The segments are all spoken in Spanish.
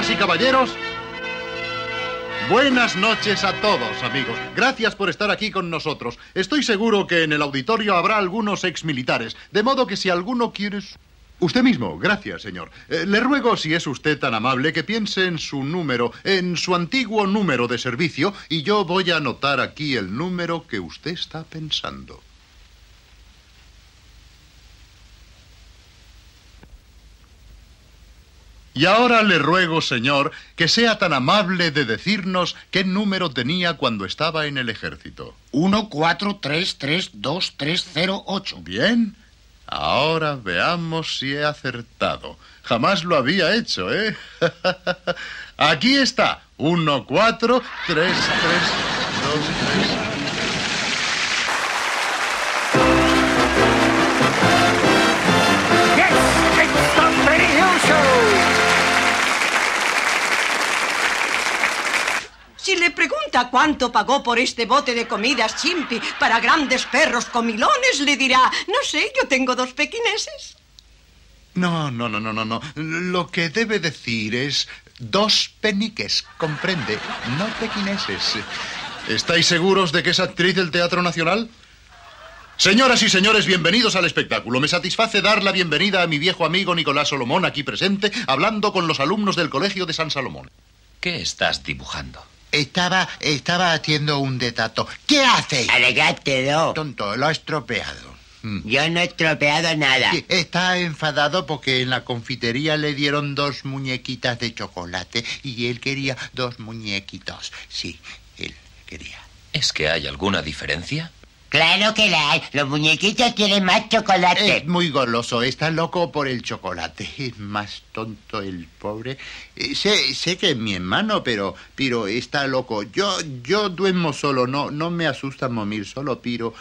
Damas y caballeros, buenas noches a todos, amigos. Gracias por estar aquí con nosotros. Estoy seguro que en el auditorio habrá algunos exmilitares, de modo que si alguno quiere... Usted mismo, gracias, señor. Le ruego, si es usted tan amable, que piense en su número, en su antiguo número de servicio, y yo voy a anotar aquí el número que usted está pensando. Y ahora le ruego, señor, que sea tan amable de decirnos qué número tenía cuando estaba en el ejército. 143323308. Bien. Ahora veamos si he acertado. Jamás lo había hecho, ¿eh? Aquí está. 1433233. Si le pregunta cuánto pagó por este bote de comidas chimpi para grandes perros comilones, le dirá, no sé, yo tengo dos pequineses. No. Lo que debe decir es dos peniques, comprende, no pequineses. ¿Estáis seguros de que es actriz del Teatro Nacional? Señoras y señores, bienvenidos al espectáculo. Me satisface dar la bienvenida a mi viejo amigo Nicolás Solomón, aquí presente, hablando con los alumnos del Colegio de San Salomón. ¿Qué estás dibujando? Estaba haciendo un dedazo. ¿Qué haces? Alégátelo. Tonto, lo ha estropeado. Yo no he estropeado nada. Está enfadado porque en la confitería le dieron dos muñequitas de chocolate y él quería dos muñequitos. Sí, él quería. ¿Es que hay alguna diferencia? Claro que la hay. Los muñequitos tienen más chocolate. Es muy goloso. Está loco por el chocolate. Es más tonto el pobre. Sé que es mi hermano, pero Piro está loco. Yo duermo solo. No me asusta morir solo, Piro.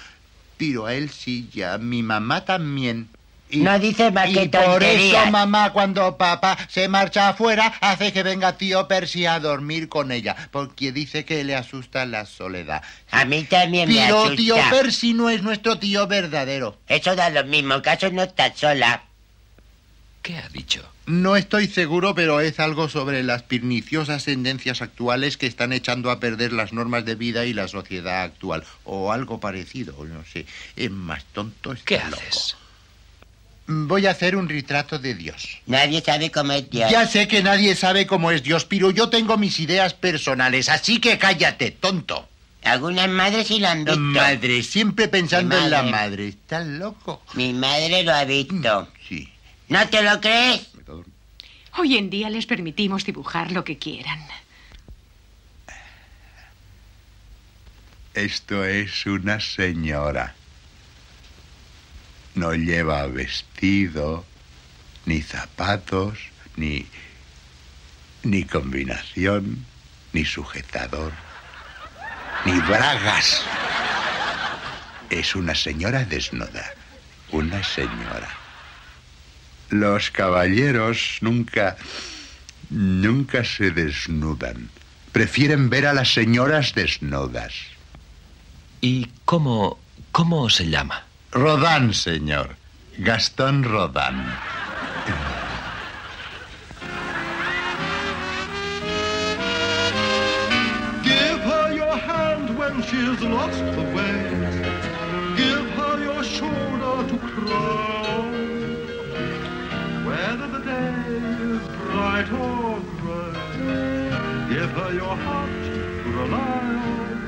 Piro a él sí ya. Mi mamá también. No dice más que tonterías. Por eso mamá, cuando papá se marcha afuera, hace que venga tío Percy a dormir con ella, porque dice que le asusta la soledad. A mí también me asusta. Pero tío Percy no es nuestro tío verdadero. Eso da lo mismo, caso no está sola. ¿Qué ha dicho? No estoy seguro, pero es algo sobre las perniciosas tendencias actuales que están echando a perder las normas de vida y la sociedad actual, o algo parecido, no sé. Es más tonto. ¿Qué haces? Voy a hacer un retrato de Dios. Nadie sabe cómo es Dios. Ya sé que nadie sabe cómo es Dios, Piro. Yo tengo mis ideas personales, así que cállate, tonto. Algunas madres sí lo han visto. Madre, siempre pensando en la madre. ¿Estás loco? Mi madre lo ha visto. Sí. ¿No te lo crees? Hoy en día les permitimos dibujar lo que quieran. Esto es una señora. No lleva vestido, ni zapatos, ni combinación, ni sujetador, ni bragas. Es una señora desnuda, una señora. Los caballeros nunca se desnudan. Prefieren ver a las señoras desnudas. ¿Y cómo se llama? Rodan, señor. Gaston Rodan. Give her your hand when she's lost the way. Give her your shoulder to cry. Whether the day is bright or gray, give her your heart to rely on.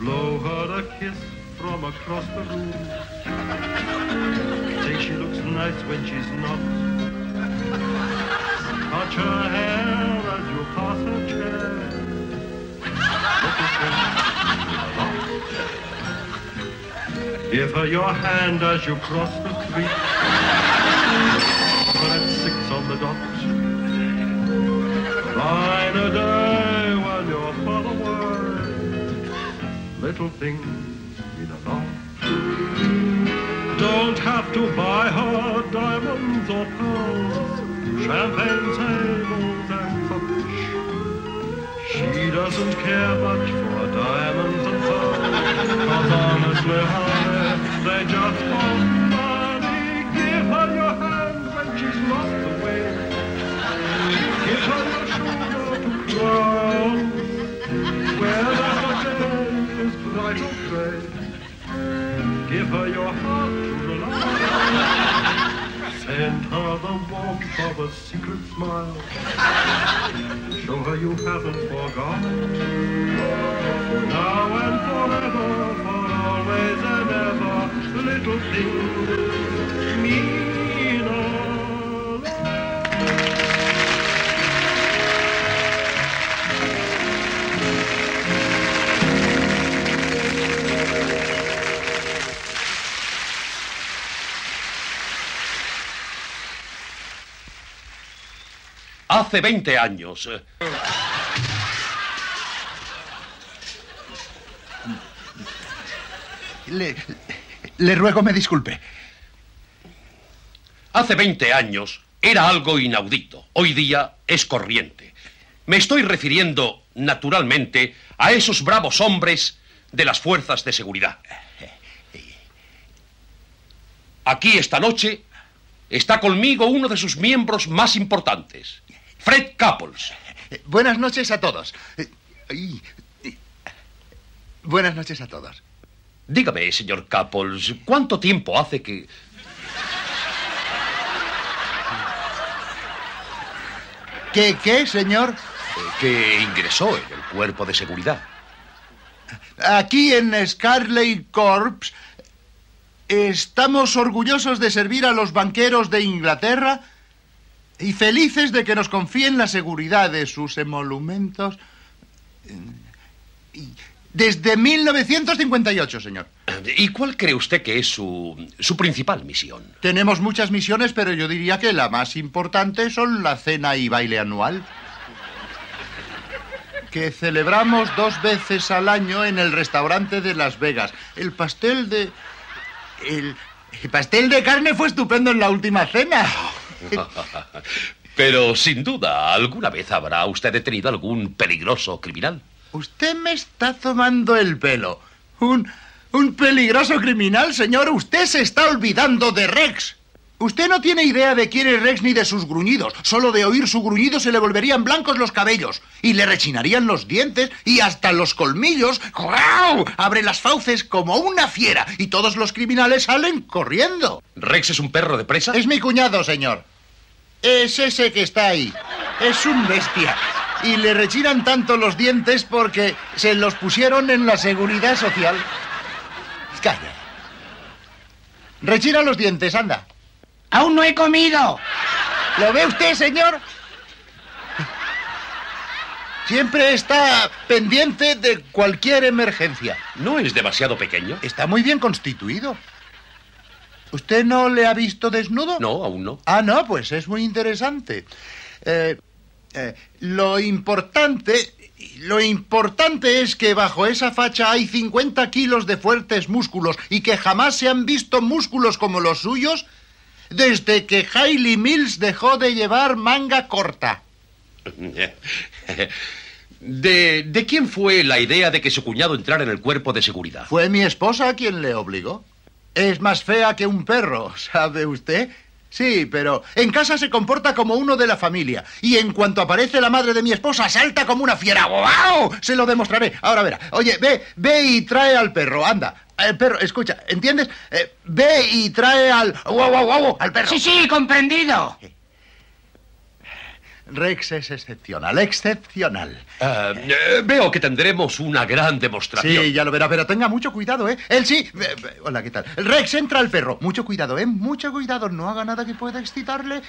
Blow her a kiss from across the room. Say she looks nice when she's not. Touch her hair as you pass her chair. Give her your hand as you cross the street. But at 6 on the dot. Find a day when you're far away. Little things. Don't have to buy her diamonds or pearls, champagne tables and such. She doesn't care much for diamonds and pearls, cause honestly, honey, they just want money. Give her your hand when she's lost the way. Give her Give her your heart to the Lord. Send her the warmth of a secret smile. Show her you haven't forgotten. Now and forever, for always and ever, little things mean a lot. Hace 20 años. Le ruego me disculpe. Hace 20 años era algo inaudito. Hoy día es corriente. Me estoy refiriendo, naturalmente, a esos bravos hombres de las fuerzas de seguridad. Aquí esta noche está conmigo uno de sus miembros más importantes. Fred Couples. Buenas noches a todos. Buenas noches a todos. Dígame, señor Couples, ¿cuánto tiempo hace que...? ¿Qué, señor? Que ingresó en el cuerpo de seguridad. Aquí en Scarlet Corps estamos orgullosos de servir a los banqueros de Inglaterra y felices de que nos confíen la seguridad de sus emolumentos. Desde 1958, señor. ¿Y cuál cree usted que es su principal misión? Tenemos muchas misiones, pero yo diría que la más importante son la cena y baile anual, que celebramos 2 veces al año en el restaurante de Las Vegas. El pastel de carne fue estupendo en la última cena. Pero, sin duda, ¿alguna vez habrá usted detenido algún peligroso criminal? Usted me está tomando el pelo. ¿Un peligroso criminal, señor? Usted se está olvidando de Rex. Usted no tiene idea de quién es Rex ni de sus gruñidos. Solo de oír su gruñido se le volverían blancos los cabellos y le rechinarían los dientes y hasta los colmillos. ¡Guau! Abre las fauces como una fiera y todos los criminales salen corriendo. ¿Rex es un perro de presa? Es mi cuñado, señor. Es ese que está ahí. Es un bestia. Y le rechinan tanto los dientes porque se los pusieron en la seguridad social. Calla. Rechina los dientes, anda. ¡Aún no he comido! ¿Lo ve usted, señor? Siempre está pendiente de cualquier emergencia. ¿No es demasiado pequeño? Está muy bien constituido. ¿Usted no le ha visto desnudo? No, aún no. Ah, no, pues es muy interesante. Lo importante es que bajo esa facha hay 50 kilos de fuertes músculos y que jamás se han visto músculos como los suyos desde que Hailey Mills dejó de llevar manga corta. ¿De quién fue la idea de que su cuñado entrara en el cuerpo de seguridad? Fue mi esposa quien le obligó. Es más fea que un perro, ¿sabe usted? Sí, pero en casa se comporta como uno de la familia. Y en cuanto aparece la madre de mi esposa, salta como una fiera. ¡Wow! Se lo demostraré. Ahora verá. Oye, ve y trae al perro, anda. Perro, escucha, ¿entiendes? Ve y trae al... ¡Wow, wow, wow! Al perro. Sí, comprendido. Rex es excepcional, excepcional. Veo que tendremos una gran demostración. Sí, ya lo verá, pero tenga mucho cuidado, ¿eh? Él sí... Hola, ¿qué tal? Rex, entra al perro. Mucho cuidado, ¿eh? Mucho cuidado. No haga nada que pueda excitarle.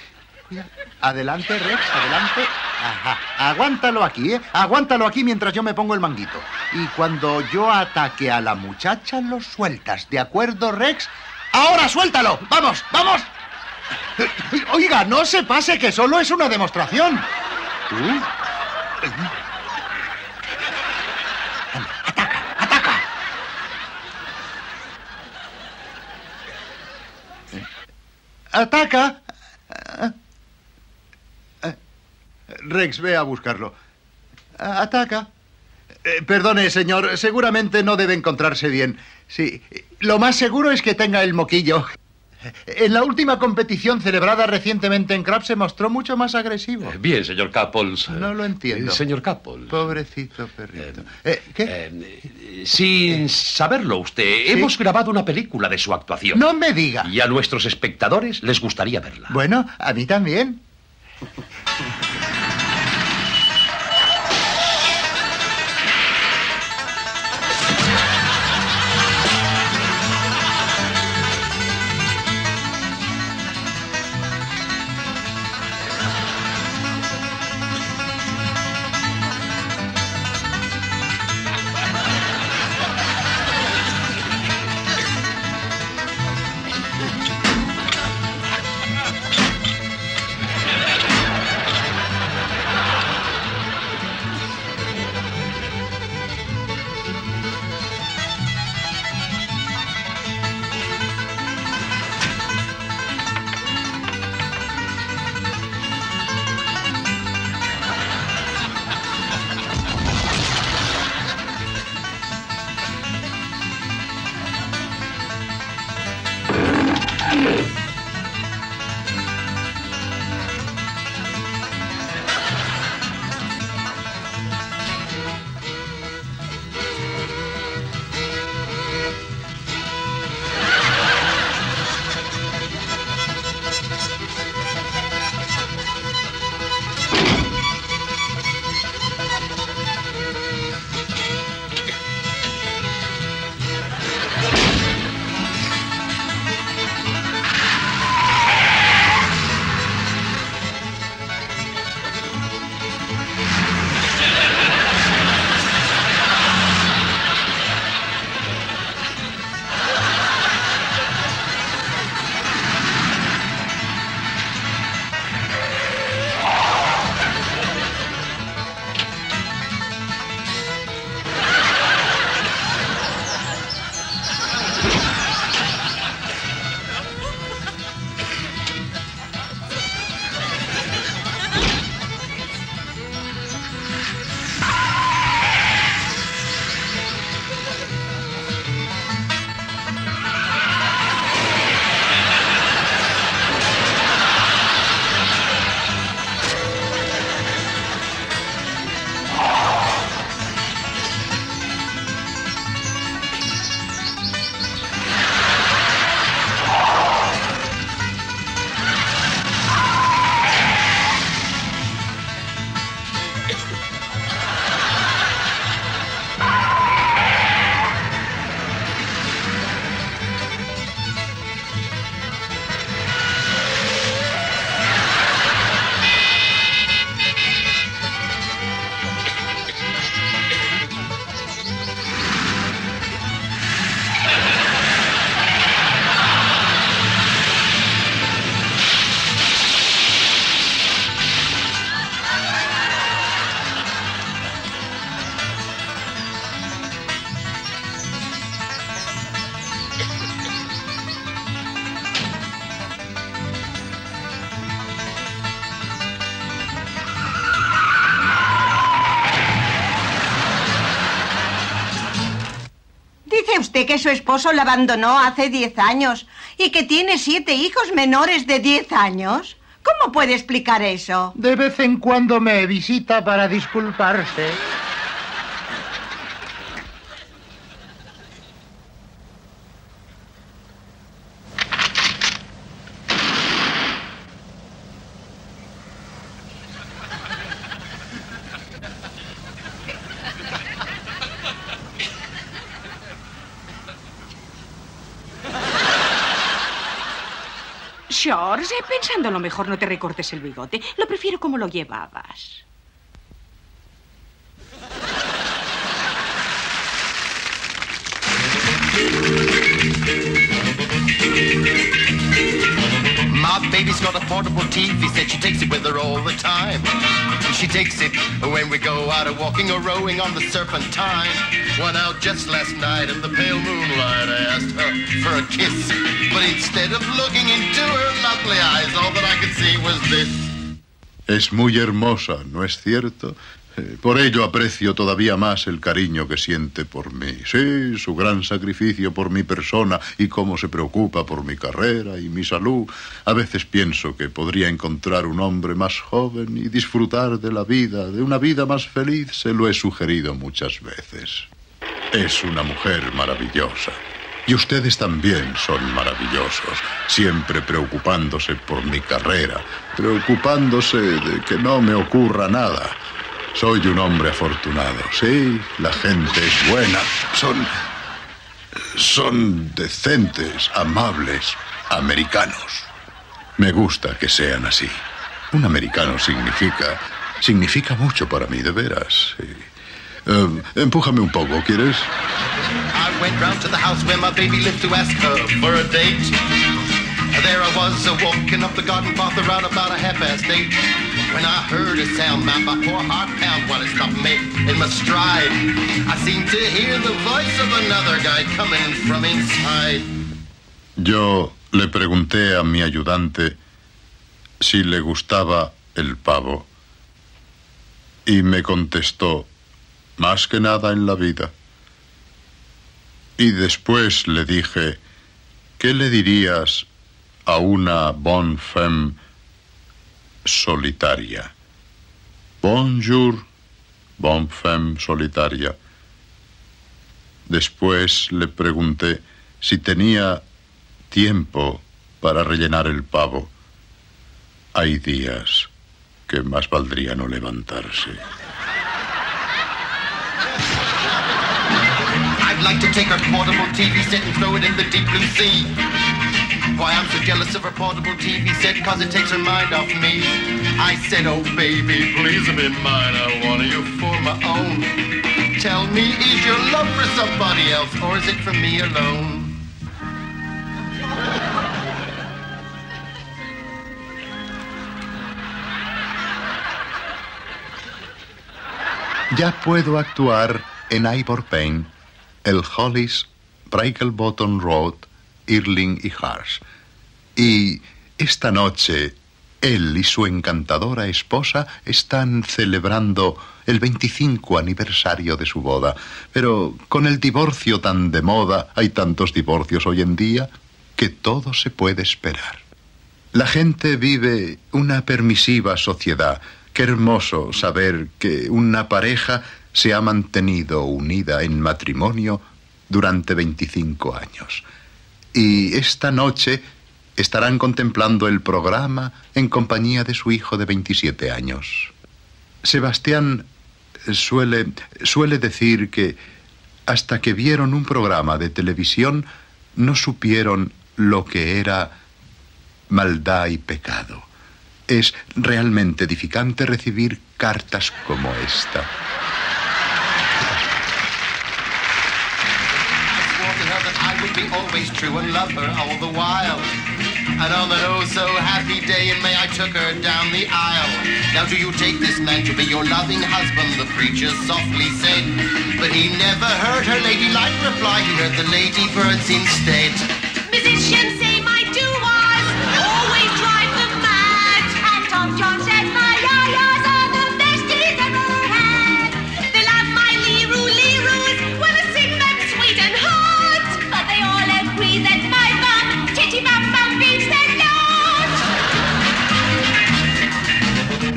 Mira. Adelante, Rex, adelante. Ajá. Aguántalo aquí, ¿eh? Aguántalo aquí mientras yo me pongo el manguito. Y cuando yo ataque a la muchacha, lo sueltas. ¿De acuerdo, Rex? ¡Ahora suéltalo! ¡Vamos, vamos! Oiga, no se pase, que solo es una demostración. ¿Tú? ¡Ataca, ataca! ¡Ataca! Rex, ve a buscarlo. Ataca. Perdone, señor, seguramente no debe encontrarse bien. Sí, lo más seguro es que tenga el moquillo. En la última competición celebrada recientemente en Krabs se mostró mucho más agresivo. Bien, señor Couples. No lo entiendo. Señor Couples. Pobrecito perrito. ¿Qué? Sin saberlo usted, ¿sí? Hemos grabado una película de su actuación. No me diga. Y a nuestros espectadores les gustaría verla. Bueno, a mí también. Que su esposo la abandonó hace 10 años y que tiene 7 hijos menores de 10 años. ¿Cómo puede explicar eso? De vez en cuando me visita para disculparse. George, pensándolo mejor, no te recortes el bigote. Lo prefiero como lo llevabas. My baby's got a portable TV, said she takes it with her all the time. She takes it when we go out a walking or rowing on the Serpentine. Went out just last night in the pale moonlight. I asked her for a kiss, but instead of looking into her lovely eyes, all that I could see was this. Es muy hermosa, ¿no es cierto? Por ello aprecio todavía más el cariño que siente por mí. Sí, su gran sacrificio por mi persona y cómo se preocupa por mi carrera y mi salud. A veces pienso que podría encontrar un hombre más joven y disfrutar de la vida, de una vida más feliz. Se lo he sugerido muchas veces. Es una mujer maravillosa. Y ustedes también son maravillosos, siempre preocupándose por mi carrera, preocupándose de que no me ocurra nada. Soy un hombre afortunado, sí, la gente es buena, son decentes, amables, americanos. Me gusta que sean así. Un americano significa mucho para mí, de veras, sí. Empújame un poco, ¿quieres? I went round to the house where my baby lived to ask her for a date. There I was walking up the garden path around about 8:30. When I heard a sound, my poor heart pounded while it stopped me in my stride. I seemed to hear the voice of another guy coming from inside. Yo le pregunté a mi ayudante si le gustaba el pavo y me contestó: más que nada en la vida. Y después le dije: ¿qué le dirías a una bonne femme solitaria? Bonjour, bonne femme solitaria. Después le pregunté si tenía tiempo para rellenar el pavo. Hay días que más valdría no levantarse. Like to take her portable TV set and throw it in the deep blue sea. Why, I'm so jealous of her portable TV set, cause it takes her mind off me. I said, oh baby, please be mine, I want you for my own. Tell me, is your love for somebody else, or is it for me alone? Ya puedo actuar en Ivor Payne, el Hollis, Brickelbottom Road, Irving y Harsh. Y esta noche, él y su encantadora esposa están celebrando el 25 aniversario de su boda. Pero con el divorcio tan de moda, hay tantos divorcios hoy en día, que todo se puede esperar. La gente vive una permisiva sociedad. Qué hermoso saber que una pareja se ha mantenido unida en matrimonio durante 25 años. Y esta noche estarán contemplando el programa en compañía de su hijo de 27 años. Sebastián suele decir que hasta que vieron un programa de televisión no supieron lo que era maldad y pecado. Es realmente edificante recibir cartas como esta. Be always true and love her all the while. And on that oh so happy day in May, I took her down the aisle. Now do you take this man to be your loving husband, the preacher softly said. But he never heard her ladylike reply. He heard the ladybirds instead. Mrs. Shinsey, my do-wise, always drive them mad. And Tom John said my yayas are the best he's ever had. They love my Leroux, when I sing them sweet and hard.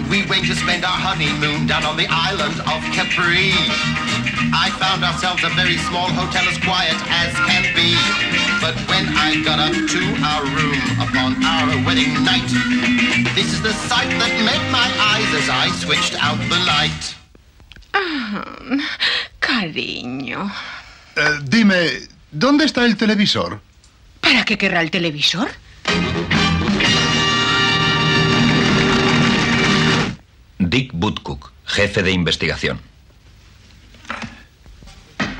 We went to spend our honeymoon down on the island of Capri. I found ourselves a very small hotel, as quiet as can be. But when I got up to our room upon our wedding night, this is the sight that met my eyes as I switched out the light. Cariño. Dime, ¿dónde está el televisor? ¿Para qué querrá el televisor? Dick Butcook, jefe de investigación.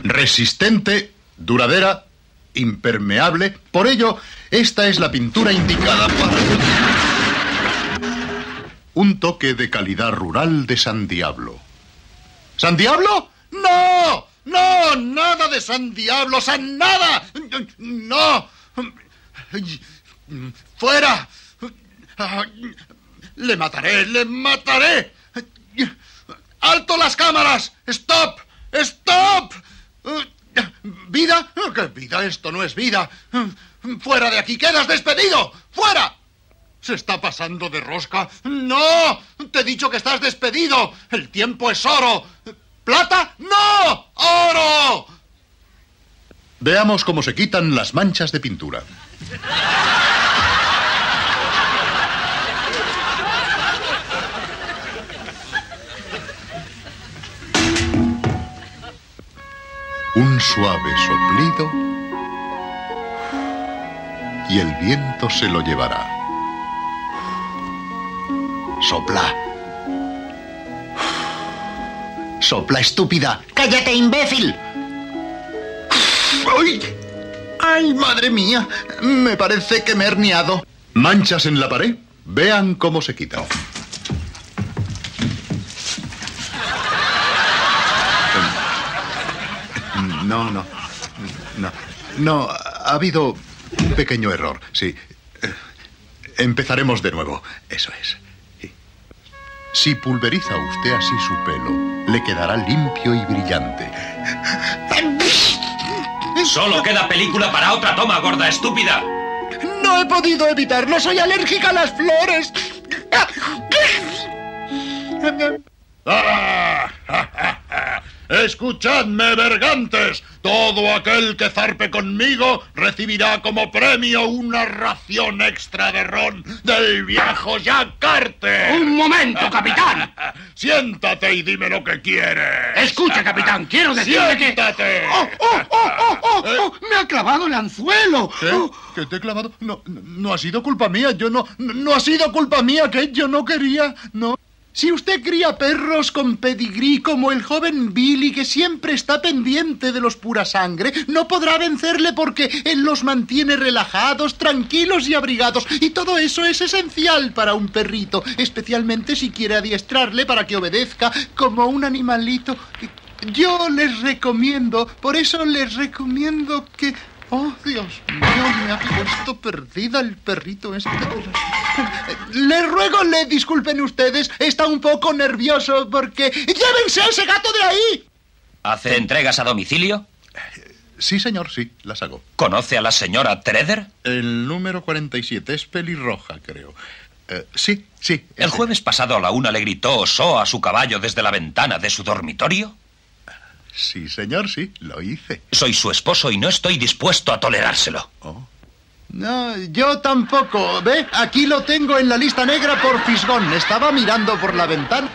Resistente, duradera, impermeable. Por ello, esta es la pintura indicada para... Un toque de calidad rural de San Diablo. ¿San Diablo? ¡No! ¡No! ¡Nada de San Diablo! ¡San nada! ¡No! ¡Fuera! ¡Le mataré! ¡Le mataré! ¡Alto las cámaras! ¡Stop! ¡Stop! ¿Vida? ¿Qué vida? Esto no es vida. ¡Fuera de aquí! ¡Quedas despedido! ¡Fuera! ¿Se está pasando de rosca? ¡No! Te he dicho que estás despedido. El tiempo es oro. ¿Plata? ¡No! ¡Oro! Veamos cómo se quitan las manchas de pintura. Un suave soplido y el viento se lo llevará. Sopla. Sopla, estúpida. ¡Cállate, imbécil! ¡Ay! ¡Ay, madre mía! Me parece que me he herniado. Manchas en la pared. Vean cómo se quitan. No, ha habido un pequeño error, sí. Empezaremos de nuevo, eso es. Sí. Si pulveriza usted así su pelo, le quedará limpio y brillante. Solo queda película para otra toma, gorda estúpida. No he podido evitarlo, soy alérgica a las flores. ¡Escuchadme, bergantes! Todo aquel que zarpe conmigo recibirá como premio una ración extra de ron del viejo Jack Carter. ¡Un momento, capitán! Siéntate y dime lo que quieres. Escucha, capitán, quiero decirle que... ¡Siéntate! ¡Oh! ¡Me ha clavado el anzuelo! ¿Qué? ¿Que te he clavado? No ha sido culpa mía, yo no... No ha sido culpa mía, que yo no quería, no... Si usted cría perros con pedigrí como el joven Billy, que siempre está pendiente de los pura sangre, no podrá vencerle porque él los mantiene relajados, tranquilos y abrigados. Y todo eso es esencial para un perrito, especialmente si quiere adiestrarle para que obedezca como un animalito. Yo les recomiendo, por eso les recomiendo que... ¡Oh, Dios mío! Me ha puesto perdida el perrito este. Les ruego, le disculpen ustedes. Está un poco nervioso porque... ¡Llévense a ese gato de ahí! ¿Hace entregas a domicilio? Sí, señor, sí, las hago. ¿Conoce a la señora Treder? El número 47, es pelirroja, creo. Sí. ¿El jueves pasado a la 1 le gritó so a su caballo desde la ventana de su dormitorio? Sí, señor, sí, lo hice. Soy su esposo y no estoy dispuesto a tolerárselo. Oh. No, yo tampoco. ¿Ve? Aquí lo tengo en la lista negra por fisgón. Estaba mirando por la ventana.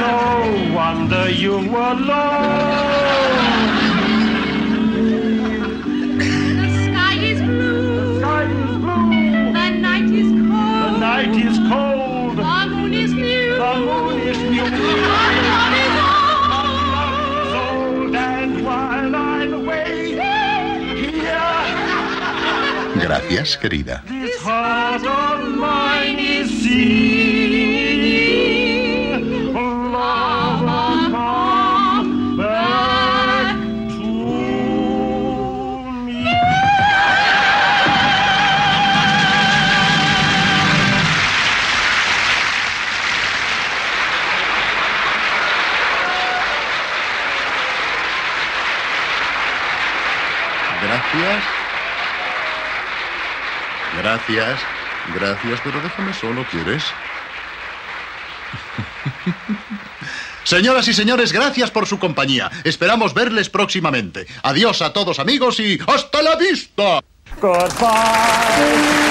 No wonder you were alone. The sky is blue. The sky is blue. The night is cold. The night is cold. The moon is new. The moon is new. The love is old. And while I'm away here. Gracias, querida. This heart of mine is seen. Gracias, gracias, pero déjame solo, ¿quieres? Señoras y señores, gracias por su compañía. Esperamos verles próximamente. Adiós a todos, amigos, y ¡hasta la vista! Goodbye.